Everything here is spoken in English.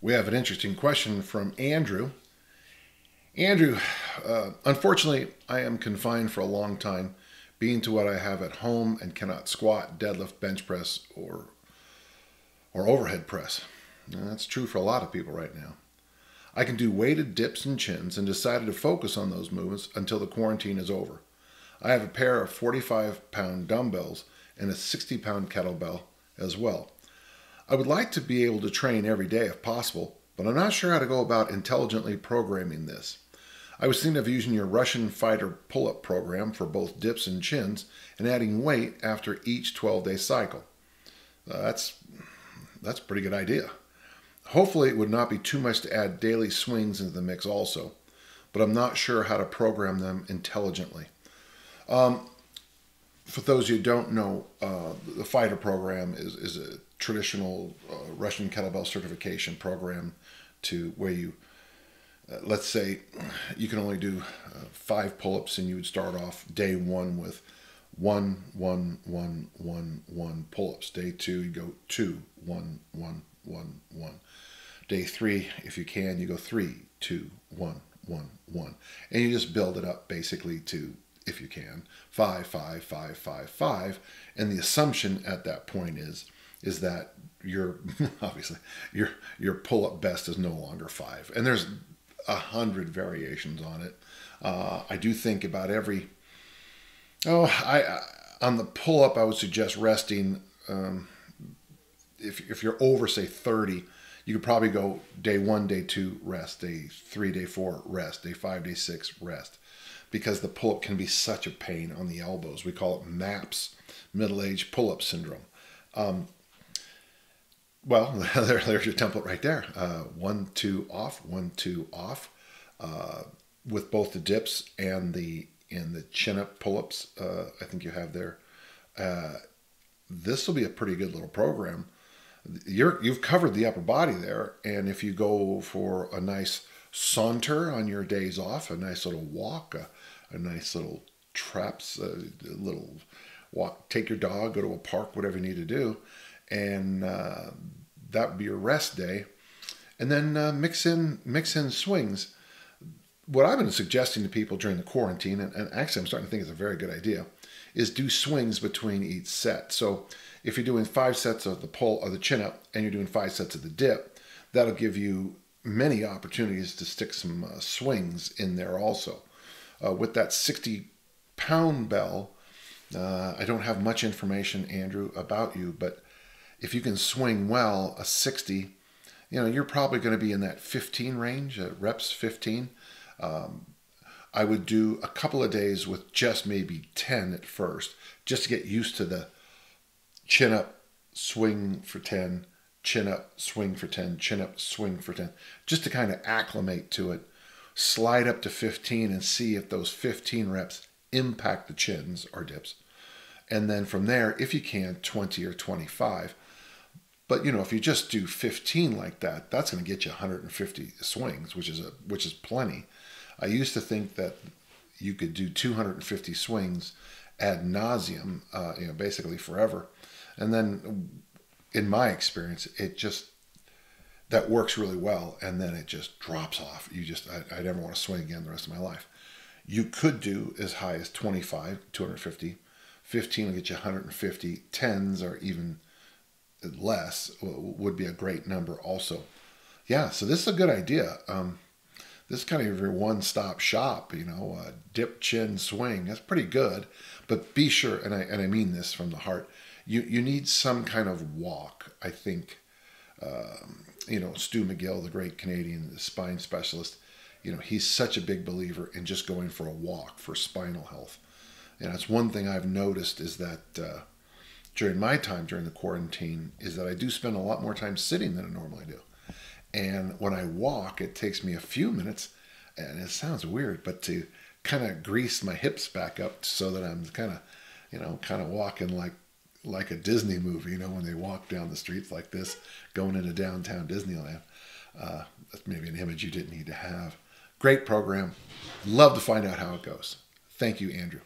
We have an interesting question from Andrew. Andrew, unfortunately, I am confined for a long time, being to what I have at home, and cannot squat, deadlift, bench press, or overhead press. And that's true for a lot of people right now. I can do weighted dips and chins and decided to focus on those movements until the quarantine is over. I have a pair of 45-pound dumbbells and a 60-pound kettlebell as well. I would like to be able to train every day if possible, but I'm not sure how to go about intelligently programming this. I was thinking of using your Russian fighter pull-up program for both dips and chins and adding weight after each 12-day cycle. That's a pretty good idea. Hopefully it would not be too much to add daily swings into the mix also, but I'm not sure how to program them intelligently. For those who don't know, the fighter program is a traditional Russian kettlebell certification program to where you, let's say you can only do 5 pull-ups, and you would start off day 1 with 1, 1, 1, 1, 1 pull-ups. Day 2, you go 2, 1, 1, 1, 1. Day 3, if you can, you go 3, 2, 1, 1, 1. And you just build it up basically to, if you can, 5, 5, 5, 5, 5. And the assumption at that point is that your, obviously, your pull-up best is no longer 5. And there's 100 variations on it. I do think about every, on the pull-up, I would suggest resting. If you're over, say, 30, you could probably go day 1, day 2, rest, day 3, day 4, rest, day 5, day 6, rest, because the pull-up can be such a pain on the elbows. We call it MAPS, middle-aged pull-up syndrome. Well, there's your template right there. 1, 2 off, 1, 2 off, with both the dips and the chin-up pull-ups. I think you have there. This will be a pretty good little program. You've covered the upper body there, and if you go for a nice saunter on your days off, a nice little walk, a nice little traps, a little walk, take your dog, go to a park, whatever you need to do, and that would be your rest day, and then mix in swings. What I've been suggesting to people during the quarantine, and actually I'm starting to think it's a very good idea, is do swings between each set. So if you're doing 5 sets of the pull or the chin up, and you're doing 5 sets of the dip, that'll give you many opportunities to stick some swings in there also. With that 60-pound bell, I don't have much information, Andrew, about you, but if you can swing well a 60, you know, you're probably going to be in that 15 range, reps 15. I would do a couple of days with just maybe 10 at first, just to get used to the chin up, swing for 10, chin up, swing for 10, chin up, swing for 10, just to kind of acclimate to it. Slide up to 15 and see if those 15 reps impact the chins or dips. And then from there, if you can, 20 or 25. But, you know, if you just do 15 like that, that's going to get you 150 swings, which is plenty. I used to think that you could do 250 swings ad nauseum, you know, basically forever. And then in my experience, it just, that works really well. And then it just drops off. You just, I never want to swing again the rest of my life. You could do as high as 25, 250, 15 will get you 150, 10s or even less would be a great number also. Yeah, so this is a good idea. This is kind of your one-stop shop, you know, dip, chin, swing. That's pretty good, but be sure, and I mean this from the heart, you need some kind of walk, I think. You know, Stu McGill, the great Canadian spine specialist, you know, he's such a big believer in just going for a walk for spinal health. And that's one thing I've noticed is that during my time during the quarantine is that I do spend a lot more time sitting than I normally do. And when I walk, it takes me a few minutes, and it sounds weird, but to kind of grease my hips back up so that I'm kind of, you know, kind of walking like a Disney movie, you know, when they walk down the streets like this, going into downtown Disneyland. That's maybe an image you didn't need to have. Great program. Love to find out how it goes. Thank you, Andrew.